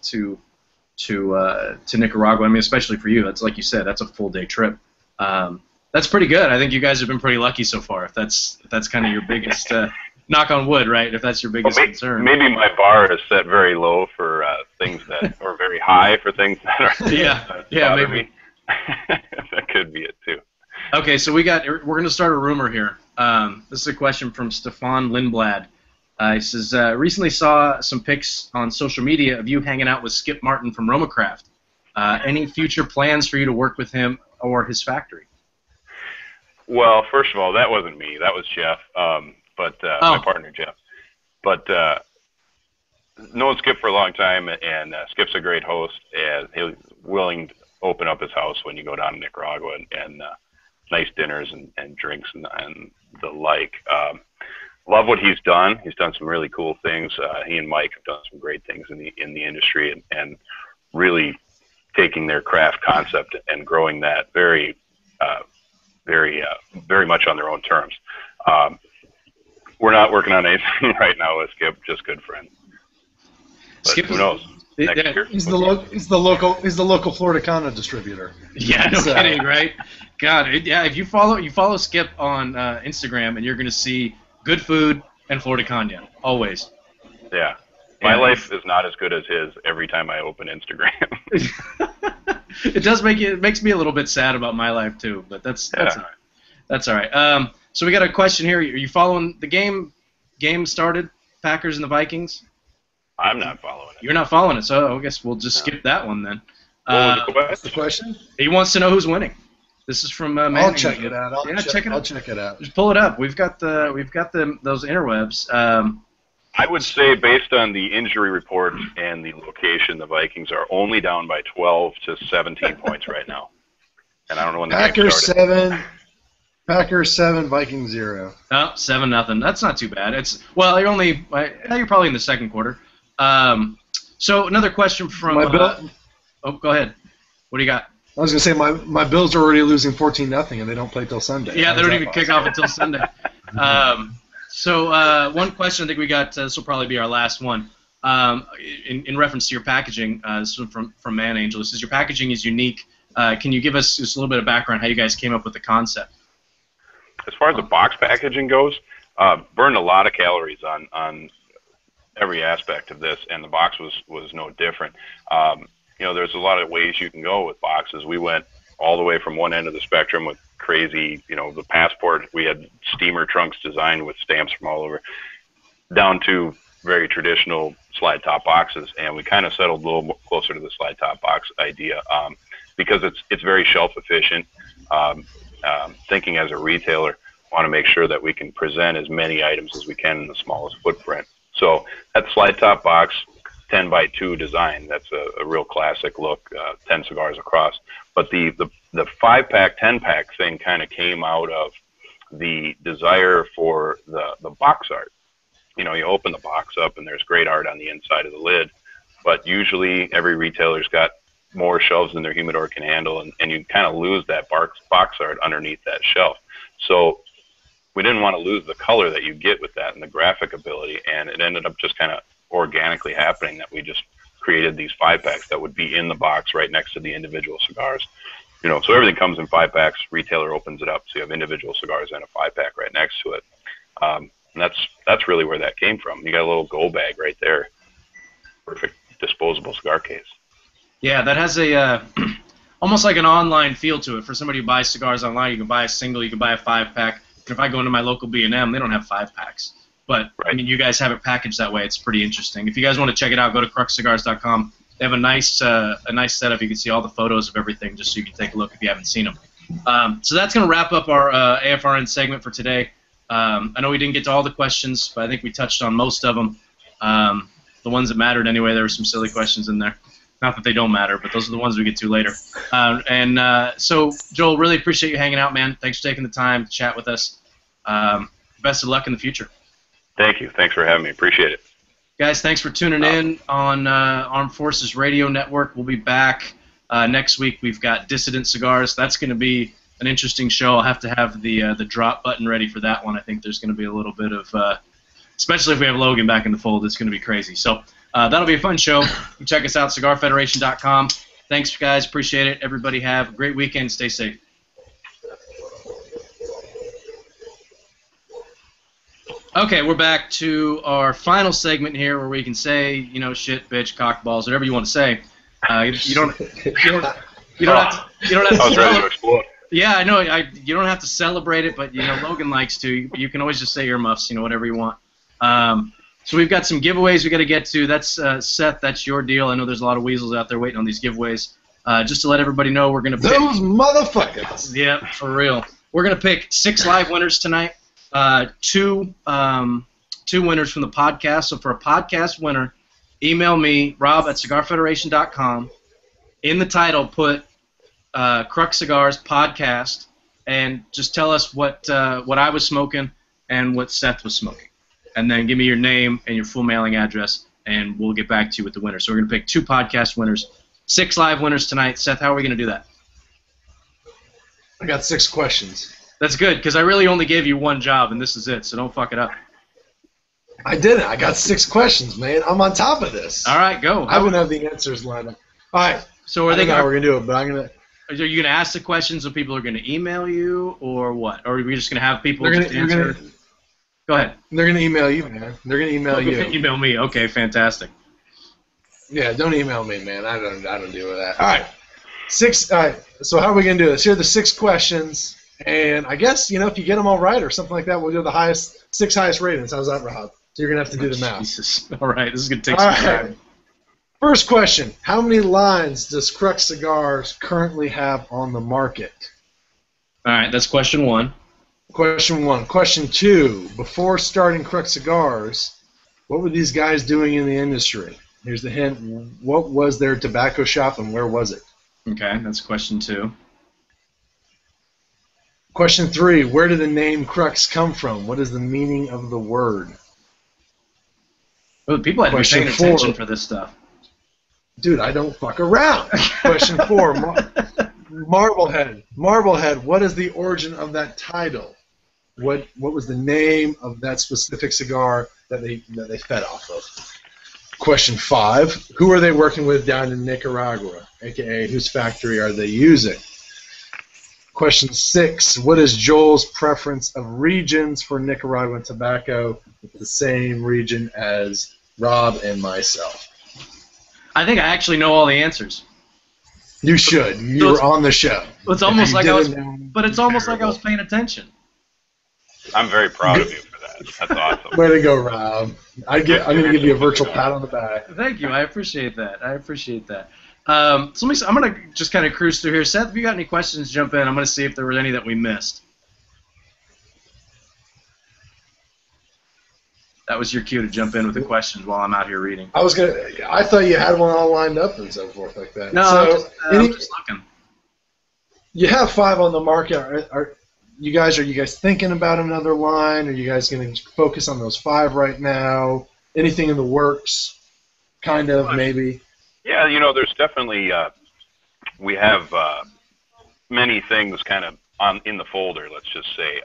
Nicaragua. I mean, especially for you, that's like you said, that's a full day trip. That's pretty good. I think you guys have been pretty lucky so far. If that's kind of your biggest knock on wood, right? If that's your biggest concern. Maybe my bar is set very low for things that are very high for things that are. yeah, maybe. That could be it too. Okay, so we're going to start a rumor here. This is a question from Stefan Lindblad. He says, recently saw some pics on social media of you hanging out with Skip Martin from Roma Craft. Any future plans for you to work with him or his factory? Well, first of all, that wasn't me. That was Jeff, my partner Jeff. But known Skip for a long time, and Skip's a great host, and he's willing to open up his house when you go down to Nicaragua, and nice dinners and drinks and the like. Love what he's done. He's done some really cool things. He and Mike have done some great things in the industry, and really taking their craft concept and growing that very very much on their own terms. We're not working on anything right now with Skip, just good friends. But Skip, who knows? He's the local Floricana distributor. Yeah, no kidding, right? God, yeah. If you follow Skip on Instagram, and you're gonna see good food and Floricana always. Yeah, my life is not as good as his every time I open Instagram. it makes me a little bit sad about my life too, but that's all right. That's all right. So we got a question here. Are you following the game? Game started. Packers and the Vikings. I'm not following it. You're not following it, so I guess we'll just skip that one then. What's the question? He wants to know who's winning. This is from Manning. I'll check it out. Just pull it up. We've got those interwebs. I would say based on the injury report and the location, the Vikings are only down by 12 to 17 points right now. And I don't know when the Packers game started. Packers 7, Vikings 0. Oh, 7-0. That's not too bad. You're probably in the second quarter. So another question from go ahead. What do you got? I was gonna say my Bills are already losing 14-0, and they don't play till Sunday. Yeah, they don't even kick off until Sunday. So one question I think we got. This will probably be our last one. In reference to your packaging, this one from Man Angel. It says your packaging is unique. Can you give us just a little bit of background how you guys came up with the concept? As far as the box packaging goes, burned a lot of calories on every aspect of this, and the box was no different. There's a lot of ways you can go with boxes. We went all the way from one end of the spectrum with crazy, the Passport. We had steamer trunks designed with stamps from all over, down to very traditional slide top boxes, and we kind of settled a little closer to the slide top box idea because it's very shelf efficient. Thinking as a retailer, want to make sure that we can present as many items as we can in the smallest footprint. So that slide top box, 10 by 2 design, that's a real classic look, 10 cigars across. But the 5-pack, 10-pack thing kind of came out of the desire for the box art. You open the box up and there's great art on the inside of the lid, but usually every retailer's got more shelves than their humidor can handle, and you kind of lose that box art underneath that shelf. So we didn't want to lose the color that you get with that and the graphic ability, and it ended up just kind of organically happening that we just created these 5-packs that would be in the box right next to the individual cigars. So everything comes in 5-packs. Retailer opens it up, so you have individual cigars and a 5-pack right next to it. And that's really where that came from. You got a little go bag right there. Perfect disposable cigar case. Yeah, that has a almost like an online feel to it. For somebody who buys cigars online, you can buy a single, you can buy a 5-pack. If I go into my local B&M, they don't have 5-packs. But, right. I mean, you guys have it packaged that way. It's pretty interesting. If you guys want to check it out, go to cruxcigars.com. They have a nice setup. You can see all the photos of everything just so you can take a look if you haven't seen them. So that's going to wrap up our AFRN segment for today. I know we didn't get to all the questions, but I think we touched on most of them. The ones that mattered anyway, there were some silly questions in there. Not that they don't matter, but those are the ones we get to later. So, Joel, really appreciate you hanging out, man. Thanks for taking the time to chat with us. Best of luck in the future. Thank you. Thanks for having me. Appreciate it. Guys, thanks for tuning in on Armed Forces Radio Network. We'll be back next week. We've got Dissident Cigars. That's going to be an interesting show. I'll have to have the drop button ready for that one. I think there's going to be a little bit of, especially if we have Logan back in the fold, it's going to be crazy. So. That'll be a fun show. Check us out, CigarFederation.com. Thanks, guys. Appreciate it. Everybody have a great weekend. Stay safe. Okay, we're back to our final segment here where we can say, shit, bitch, cock, balls, whatever you want to say. You don't have to. I was ready to explode. Yeah, I know. You don't have to celebrate it, but, Logan likes to. You can always just say earmuffs, whatever you want. So we've got some giveaways we got to get to. That's Seth. That's your deal. I know there's a lot of weasels out there waiting on these giveaways. Just to let everybody know, we're gonna pick those motherfuckers. Yeah, for real. We're gonna pick 6 live winners tonight. Two winners from the podcast. So for a podcast winner, email me rob@cigarfederation.com. In the title, put Crux Cigars podcast, and just tell us what I was smoking and what Seth was smoking. And then give me your name and your full mailing address, and we'll get back to you with the winner. So we're going to pick 2 podcast winners, 6 live winners tonight. Seth, how are we going to do that? I got 6 questions. That's good, because I really only gave you one job, and this is it, so don't fuck it up. I didn't. I got 6 questions, man. I'm on top of this. All right, go. I wouldn't have the answers lined up. All right. So are they gonna, I don't know how we're going to do it, but I'm going to... Are you going to ask the questions and people are going to email you, or what? Or are we just going to have people just answer? Go ahead. They're going to email you, man. They're going to email you. Email me. Okay, fantastic. Yeah, don't email me, man. I don't deal with that. All right. 6, all right, so how are we going to do this? Here are the 6 questions, and I guess, you know, if you get them all right or something like that, we'll do the highest, 6 highest ratings. How's that, Rob? So you're going to have to do the math. Jesus. All right, this is going to take some time. First question, how many lines does Crux Cigars currently have on the market? All right, that's question 1. Question 1. Question 2, before starting Crux Cigars, what were these guys doing in the industry? Here's the hint. What was their tobacco shop and where was it? Okay, that's question 2. Question 3, where did the name Crux come from? What is the meaning of the word? Well, people had to be paying attention for this stuff. Dude, I don't fuck around. Question 4, Marblehead. Marblehead, what is the origin of that title? What was the name of that specific cigar that they fed off of? Question 5, who are they working with down in Nicaragua, a.k.a. whose factory are they using? Question 6, what is Joel's preference of regions for Nicaraguan tobacco? It's the same region as Rob and myself. I think I actually know all the answers. You should. You were on the show. It's almost like I was, but it's almost like I was paying attention. I'm very proud of you for that. That's awesome. Way to go, Rob. I'm going to give you a virtual pat on the back. Thank you. I appreciate that. I appreciate that. So let me, I'm going to just kind of cruise through here. Seth, if you got any questions, jump in. I'm going to see if there were any that we missed. That was your cue to jump in with the questions while I'm out here reading. I thought you had one all lined up and so forth like that. No, I'm just looking. You have 5 on the market. Are you guys thinking about another line? Are you guys going to focus on those 5 right now? Anything in the works? Kind of, maybe. Yeah, you know, there's definitely we have many things kind of in the folder. Let's just say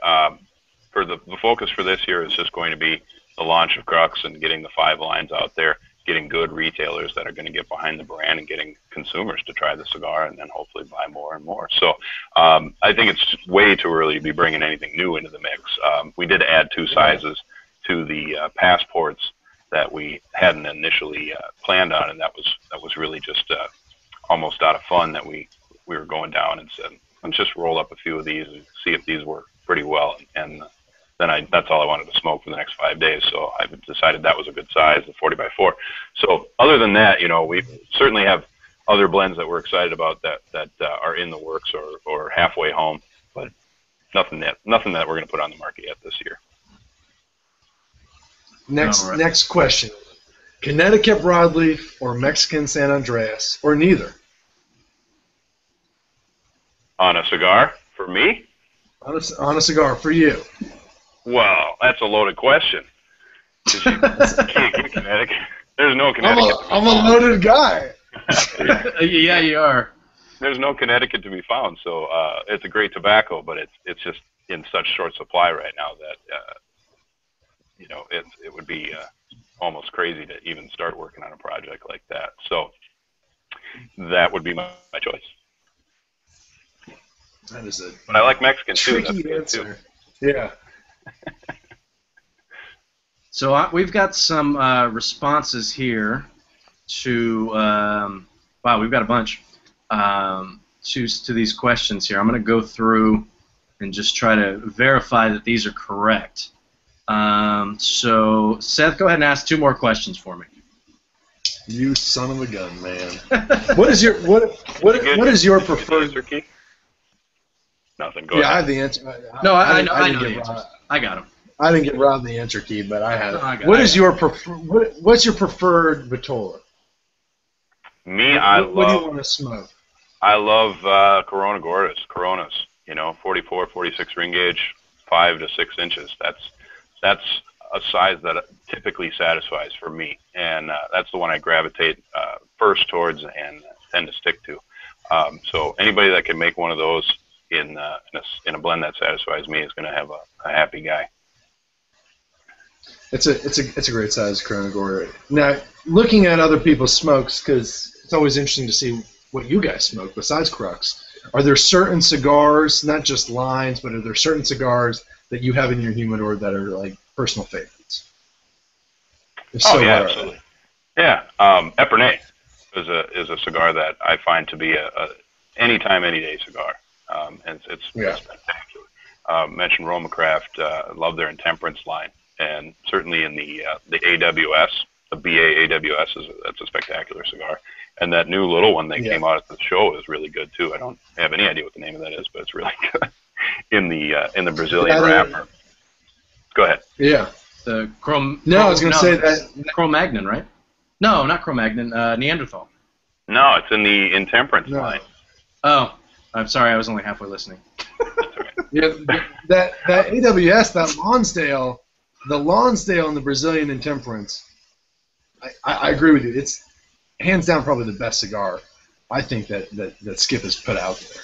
for the focus for this year is just going to be the launch of Crux and getting the 5 lines out there, getting good retailers that are going to get behind the brand and getting consumers to try the cigar and then hopefully buy more and more. So I think it's way too early to be bringing anything new into the mix. We did add 2 sizes to the passports that we hadn't initially planned on, and that was really just almost out of fun that we were going down and said, let's just roll up a few of these and see if these work pretty well. And then that's all I wanted to smoke for the next 5 days, so I decided that was a good size, the 40x4. So other than that, you know, we certainly have other blends that we're excited about that are in the works or halfway home, but nothing that we're going to put on the market yet this year. Next question: Connecticut broadleaf or Mexican San Andreas or neither? On a cigar for me? On a cigar for you. Wow, that's a loaded question. You can't get Connecticut. There's no Connecticut. I'm a loaded guy. Yeah, you are. There's no Connecticut to be found, so it's a great tobacco, but it's just in such short supply right now that you know it would be almost crazy to even start working on a project like that. So that would be my choice. That is it. But I like Mexican too. Tricky answer. Yeah. So we've got some responses here to wow, we've got a bunch to these questions here. I'm going to go through and just try to verify that these are correct. So Seth, go ahead and ask 2 more questions for me. You son of a gun, man! What is your preferred? Nothing. Go ahead. I have the answer. I know the answers. I got him. I didn't get Rob the answer key, but I had it. What's your preferred vitola? Me, what do you want to smoke? I love Corona Gordas, Coronas. You know, 44, 46 ring gauge, 5 to 6 inches. That's a size that typically satisfies for me, and that's the one I gravitate first towards and tend to stick to. So anybody that can make one of those. in a blend that satisfies me is going to have a happy guy. It's a great size Corona Gorda. Now, looking at other people's smokes, because it's always interesting to see what you guys smoke besides Crux. Are there certain cigars, not just lines, but are there certain cigars that you have in your humidor that are like personal favorites? Oh yeah, absolutely. Yeah, Epernay is a cigar that I find to be a anytime, any day cigar, and it's spectacular. Mentioned Roma Craft, love their Intemperance line, and certainly in the AWS, the BA AWS that's a spectacular cigar, and that new little one that came out at the show is really good too. I don't have any idea what the name of that is, but it's really good in the Brazilian wrapper. Go ahead. Yeah, the Chrome. No, I was going to say that Cro-Magnon, right? No, not Cro-Magnon, Neanderthal. No, it's in the Intemperance line. Oh, I'm sorry, I was only halfway listening. That's all right. Yeah, that AWS, that Lonsdale, the Lonsdale and the Brazilian Intemperance, I agree with you. It's hands down probably the best cigar, I think, that Skip has put out there.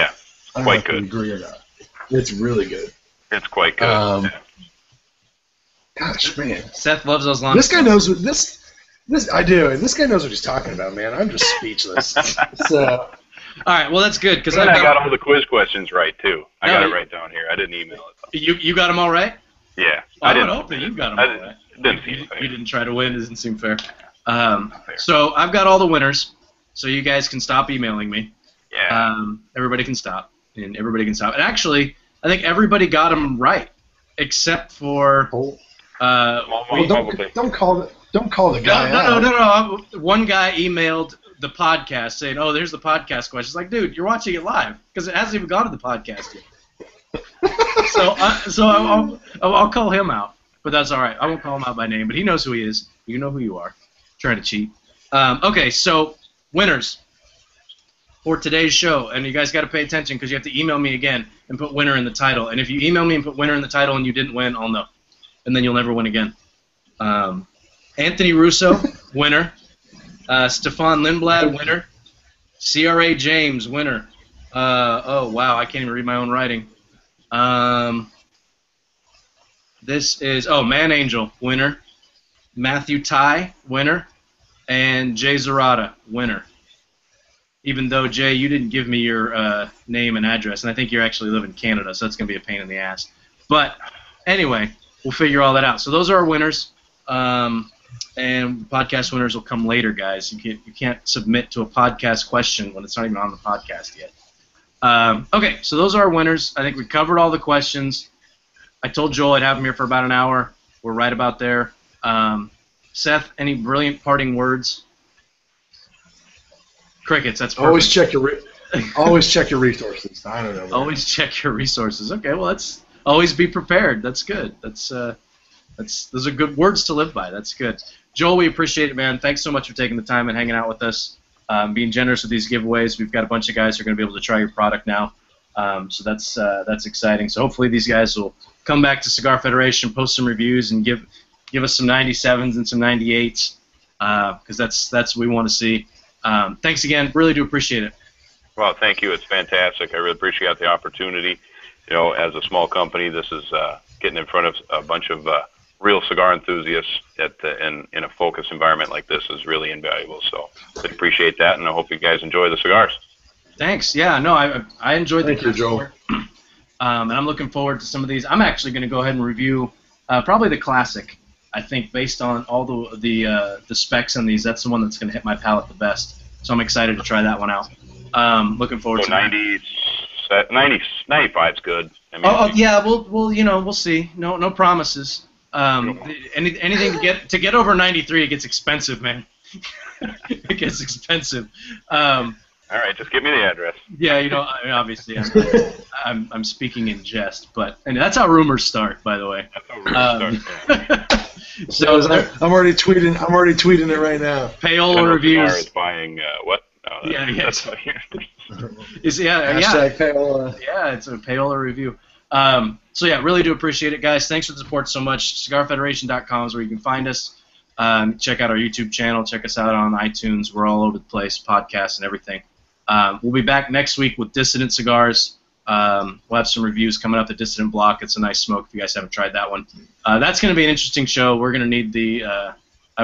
Yeah, it's quite good. I don't know if you agree or not. It's really good. It's quite good. Gosh, man. Seth loves those Lonsdales. This guy knows what this I do, and this guy knows what he's talking about, man. I'm just speechless. So. All right, well, that's good. Because I got all the quiz questions right, too. I got it right down here. I didn't email it. You got them all right? Yeah. Well, I would hope that you got them all right. You didn't try to win. It doesn't seem fair. So I've got all the winners, so you guys can stop emailing me. Yeah. Everybody can stop, and everybody can stop. And actually, I think everybody got them right, except for don't call the guy out. No. One guy emailed the podcast saying, "Oh, there's the podcast question." It's like, dude, you're watching it live because it hasn't even gone to the podcast yet. So I'll call him out, but that's all right. I won't call him out by name, but he knows who he is. You know who you are. Trying to cheat. Okay, so winners for today's show, and you guys got to pay attention because you have to email me again and put winner in the title. And if you email me and put winner in the title and you didn't win, I'll know, and then you'll never win again. Anthony Russo, winner. Stefan Lindblad, winner. C.R.A. James, winner. Oh, wow, I can't even read my own writing. This is, Man Angel, winner. Matthew Ty, winner. And Jay Zarada, winner. Even though, Jay, you didn't give me your name and address, and I think you actually live in Canada, so that's going to be a pain in the ass. But anyway, we'll figure all that out. So those are our winners. And podcast winners will come later, guys. You can't submit to a podcast question when it's not even on the podcast yet. Okay, so those are our winners. I think we covered all the questions. I told Joel I'd have him here for about an hour. We're right about there. Seth, any brilliant parting words? Crickets. That's perfect. Always check your resources. I don't know. Man. Always check your resources. Okay. Well, that's always be prepared. That's good. Those are good words to live by. That's good. Joel, we appreciate it, man. Thanks so much for taking the time and hanging out with us, being generous with these giveaways. We've got a bunch of guys who are going to be able to try your product now, so that's exciting. So hopefully these guys will come back to Cigar Federation, post some reviews, and give us some 97s and some 98s because that's what we want to see. Thanks again. Really do appreciate it. Well, thank you. It's fantastic. I really appreciate the opportunity. You know, as a small company, this is getting in front of a bunch of real cigar enthusiasts in a focused environment like this is really invaluable. So I appreciate that, and I hope you guys enjoy the cigars. Thanks. Yeah, no, I enjoyed the Thank you, Joel. And I'm looking forward to some of these. I'm actually going to go ahead and review probably the classic. I think based on all the specs on these, that's the one that's going to hit my palate the best. So I'm excited to try that one out. Looking forward to 95's good. I mean, yeah, we'll see. No promises. Anything to get over 93, it gets expensive, man. It gets expensive. All right, just give me the address. Yeah, I mean, obviously, I'm speaking in jest, but and that's how rumors start, by the way. That's how rumors start. Yeah. So I'm already tweeting it right now. Payola Reviews is buying what? No, Hashtag Payola. Yeah, it's a Payola Review. So yeah, really do appreciate it, guys. Thanks for the support so much. CigarFederation.com is where you can find us. Check out our YouTube channel. Check us out on iTunes. We're all over the place, podcasts and everything. We'll be back next week with Dissident Cigars. We'll have some reviews coming up. The Dissident Block, it's a nice smoke if you guys haven't tried that one. That's going to be an interesting show. We're going to need the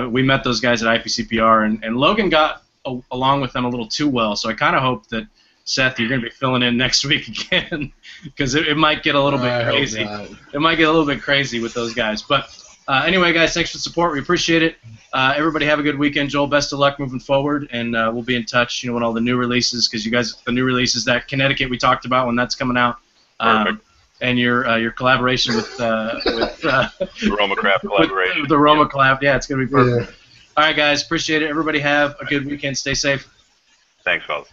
we met those guys at IPCPR, and Logan got along with them a little too well, so I kind of hope that, Seth, you're going to be filling in next week again, because it might get a little bit crazy. It might get a little bit crazy with those guys. But anyway, guys, thanks for the support. We appreciate it. Everybody have a good weekend. Joel, best of luck moving forward, and we'll be in touch, you know, when all the new releases, because you guys, the new releases, that Connecticut we talked about, when that's coming out. And your collaboration with the Roma Craft collaboration. With the Roma Craft, yeah, it's going to be perfect. Yeah. All right, guys, appreciate it. Everybody have a good weekend. Stay safe. Thanks, fellas.